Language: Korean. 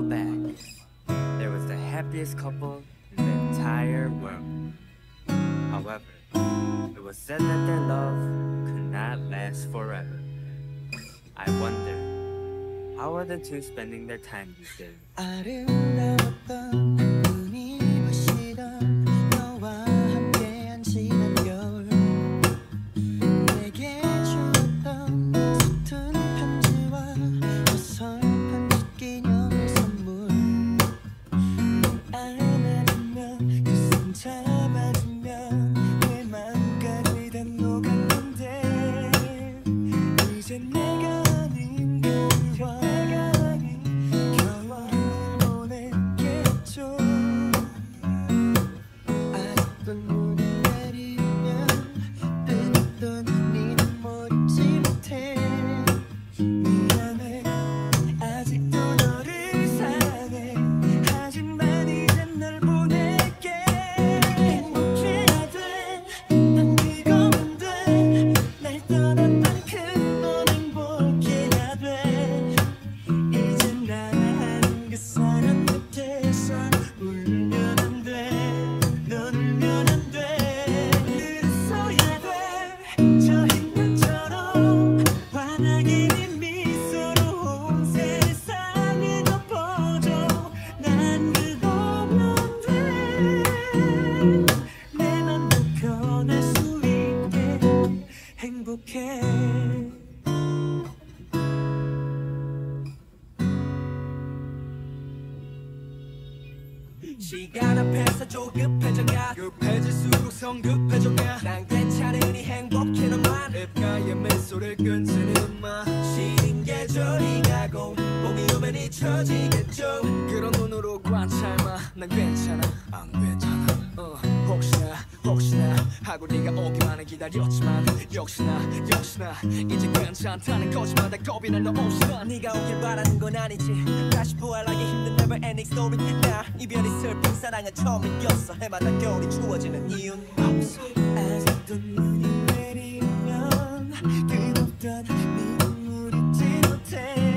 while back, there was the happiest couple in the entire world. However, it was said that their love could not last forever. I wonder, how are the two spending their time these days? 시간 앞에서 조급해져가 급해질수록 성급해져가 난 괜찮으니 행복해나만 귓가에 미소를 끊지는 마 시린 계절이 가고 봄이 오면 잊혀지겠죠 그런 눈으로 관찰마 난 괜찮아 안 괜찮아 혹시나 하고 네가 오기만을 기다렸지만 역시나 이제 괜찮다는 거짓말 다 겁이 날 너 없이나 네가 오길 바라는 건 아니지 다시 부활하기 힘든 never ending story 나 이별이 슬픈 사랑은 처음 이겼어 해마다 겨울이 추워지는 이유는 없어 아직도 눈이 내리면 끝없던 네 눈물이 잊지 못해